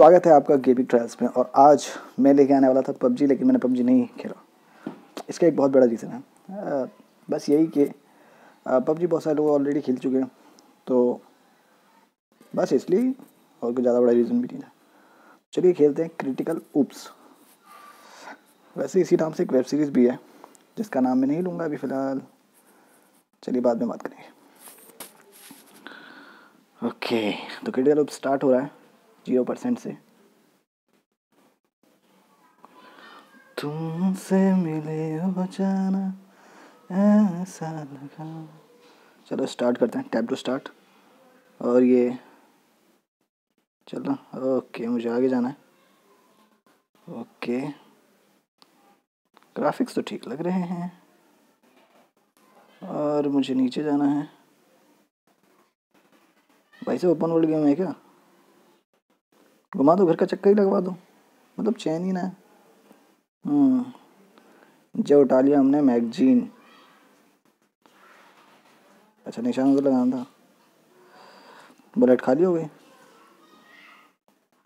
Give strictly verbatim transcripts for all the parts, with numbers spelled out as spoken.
स्वागत है आपका गेमिंग ट्रायल्स में। और आज मैं लेके आने वाला था पबजी, लेकिन मैंने पबजी नहीं खेला। इसका एक बहुत बड़ा रीज़न है, बस यही कि पबजी बहुत सारे लोग ऑलरेडी खेल चुके हैं, तो बस इसलिए, और कोई ज़्यादा बड़ा रीज़न भी नहीं है। चलिए खेलते हैं क्रिटिकल ओप्स। वैसे इसी नाम से एक वेब सीरीज़ भी है जिसका नाम मैं नहीं लूँगा अभी फ़िलहाल, चलिए बाद में बात करेंगे। ओके, तो क्रिटिकल ओप्स स्टार्ट हो रहा है जीरो परसेंट से। तुमसे मिले हो जाना ऐसा लगा। चलो स्टार्ट करते हैं, टैप टू स्टार्ट। और ये चलो, ओके मुझे आगे जाना है। ओके, ग्राफिक्स तो ठीक लग रहे हैं। और मुझे नीचे जाना है। भाई साहब ओपन वर्ल्ड गेम है क्या? घुमा दो, घर का चक्कर ही लगवा दो, मतलब चैन ही ना है। हम्म, जो उठा लिया हमने मैगजीन। अच्छा, निशान तो लगाना था। बुलेट खाली हो गई।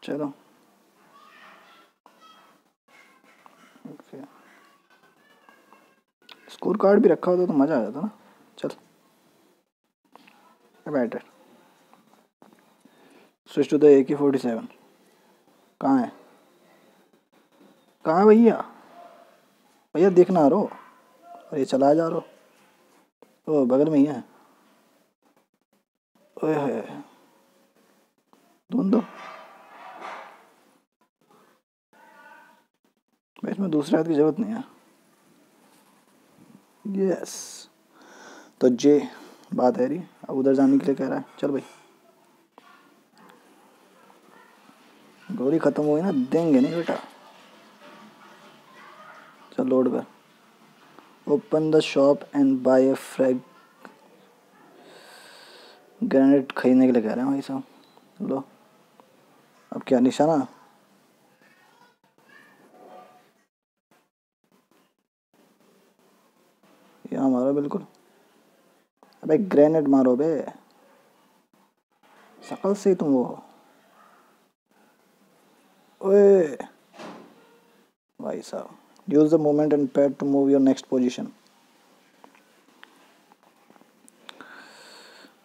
चलो स्कोर कार्ड भी रखा होता तो मज़ा आ जाता ना। चलो better switch to the A K forty seven. कहाँ है कहाँ है भैया? भैया देखना आ रो, और ये चला जा रो। ओ बगल में ही है। ओए है, ढूंढ दो भाई, इसमें दूसरे हाथ की जरूरत नहीं है। यस, तो जे बात है रही, अब उधर जाने के लिए कह रहा है। चल भाई, गोली खत्म हुई ना, देंगे नहीं बेटा। चल लोड कर। Open the shop and buy a frag. Grenade खरीदने के लिए कह रहे हैं भाई साहब। लो, अब क्या निशाना? यहाँ मारो बिल्कुल। अबे ग्रेनेड मारो बे, शकल से ही तुम वो हो। ओए भाई साहब, use the movement and pad to move your next position.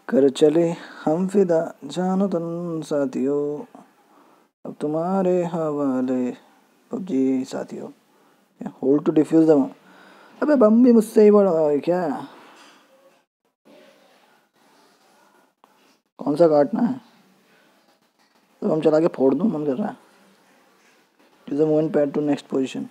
कर चले हम फिदा जानो तुम साथियों, अब तुम्हारे हवाले पबजी साथियों। Hold to defuse the bomb. अबे बम भी मुझसे ही बड़ा है क्या? कौन सा काटना है? तो हम चला के फोड़ दूँ, मन कर रहा है। Use the movement pad to next position.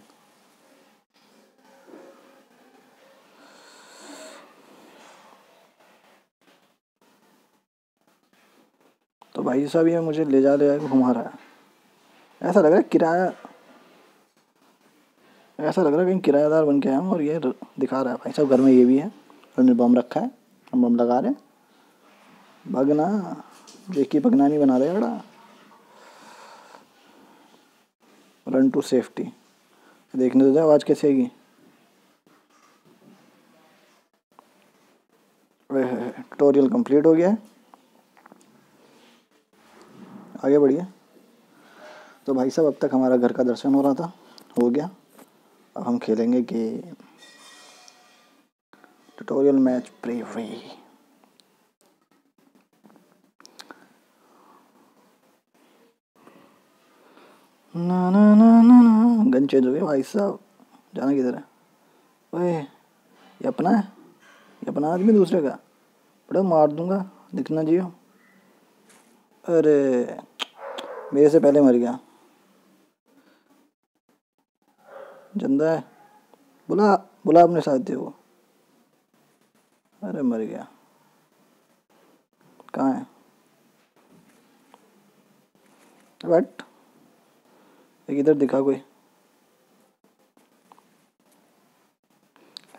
तो भाई साहब ये मुझे ले जा ले जाकर घुमा रहा है। ऐसा लग रहा है किराया, ऐसा लग रहा है कहीं किरायादार बन के आया हूँ। और ये दिखा रहा है भाई साहब, घर में ये भी है। हमने बम रखा है, हम बम लगा रहे हैं। भगना जो कि भगना नहीं बना रहे बड़ा। रन टू सेफ्टी, देखने तो जाए आवाज कैसे आएगी। ट्यूटोरियल कंप्लीट हो गया है, आगे बढ़िए। तो भाई साहब अब तक हमारा घर का दर्शन हो रहा था, हो गया। अब हम खेलेंगे कि ट्यूटोरियल मैच प्रीव्यू। ना ना ना ना ना, गन चेंज हो गया भाई साहब। जाना किधर है? ओए ये अपना है, ये अपना आदमी दूसरे का बड़ा मार दूंगा, दिखना जियो। अरे मेरे से पहले मर गया, जंदा है। बुला बुला अपने साथ को। अरे मर गया। कहाँ है? बट इधर दिखा कोई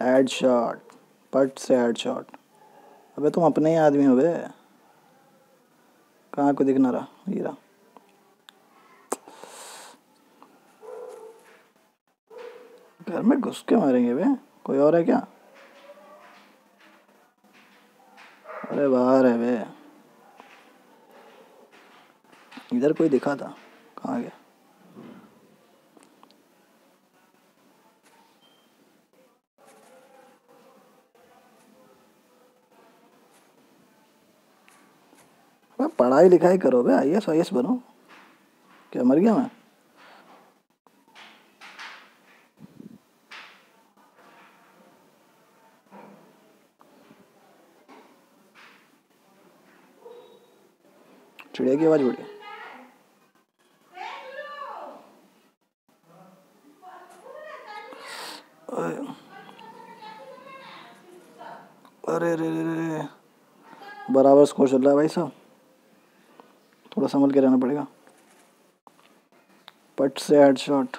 हेड शॉट, पट से हेड शॉट। अबे तुम अपने ही आदमी हो बे। कहाँ को दिखना रहा? ये रहा। घर में घुस के मारेंगे बे, कोई और है क्या? अरे बाहर है बे, इधर कोई दिखा था। कहाँ गया? पढ़ाई लिखाई करो बे, आई एस आई एस बनो। क्या मर गया मैं? चिड़िया की आवाज उड़ी। अरे रे रे रे, बराबर स्कोर चल रहा है भाई साहब, थोड़ा संभल के रहना पड़ेगा। पट से हेडशॉट।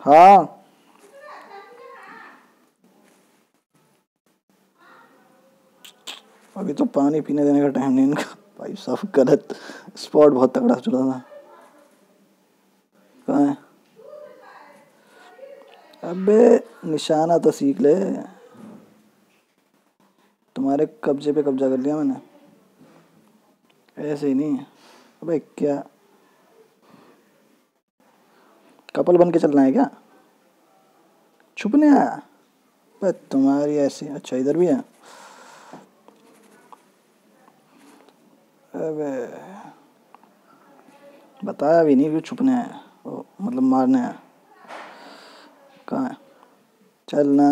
हाँ अभी तो पानी पीने देने का टाइम नहीं इनका भाई साहब। गलत स्पॉट बहुत तगड़ा चला था। कहाँ है? अबे निशाना तो सीख ले, तुम्हारे कब्जे पे कब्जा कर लिया मैंने, ऐसे ही नहीं है। अबे क्या कपल बन के चलना है क्या? छुपने आया बस तुम्हारी ऐसी। अच्छा इधर भी है। अबे बताया भी नहीं कि छुपने आया, मतलब मारने आया। कहाँ है? चलना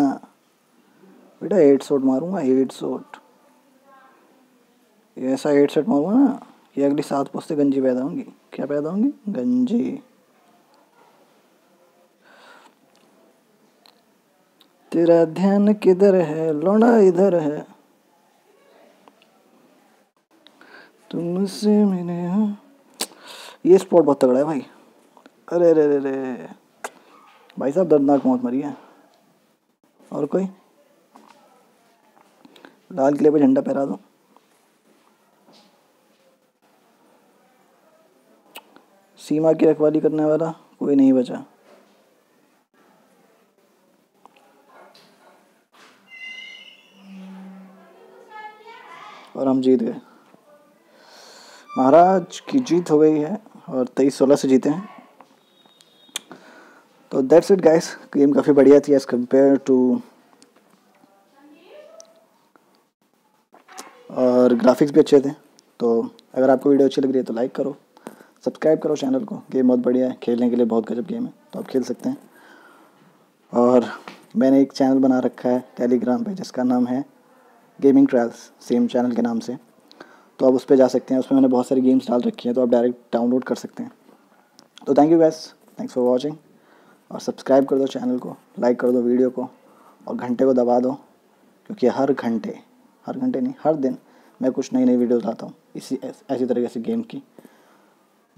बेटा, हेड शॉट मारूंगा, हेड शॉट। ऐसा हेड शॉट मारूंगा ना ये अगली सात पोस्ट से गंजी पैदा होंगी। क्या पैदा होंगी? गंजी। तेरा ध्यान किधर है लौंडा? इधर है। तुमसे मैंने ये स्पॉट बहुत तगड़ा है भाई। अरे रे रे रे भाई साहब, दर्दनाक मौत मरी है। और कोई? लाल किले पे झंडा फहरा दो। सीमा की रखवाली करने वाला कोई नहीं बचा। और हम जीत गए, महाराज की जीत हो गई है। और तेईस सोलह से जीते हैं। तो दैट्स इट गाइस, गेम काफ़ी बढ़िया थी एज कम्पेयर टू, और ग्राफिक्स भी अच्छे थे। तो अगर आपको वीडियो अच्छी लग रही है तो लाइक करो, सब्सक्राइब करो चैनल को। गेम बहुत बढ़िया है, खेलने के लिए बहुत गजब गेम है, तो आप खेल सकते हैं। और मैंने एक चैनल बना रखा है टेलीग्राम पे जिसका नाम है गेमिंग ट्रायल्स, सेम चैनल के नाम से। तो आप उस पर जा सकते हैं, उसमें मैंने बहुत सारी गेम्स डाल रखी हैं, तो आप डायरेक्ट डाउनलोड कर सकते हैं। तो thank you guys, thanks for watching. और सब्सक्राइब कर दो चैनल को, लाइक कर दो वीडियो को, और घंटे को दबा दो, क्योंकि हर घंटे हर घंटे नहीं हर दिन मैं कुछ नई नई वीडियोस लाता हूँ इसी ऐसी तरीके से गेम की।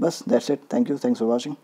बस that's it. Thank you, thanks for watching.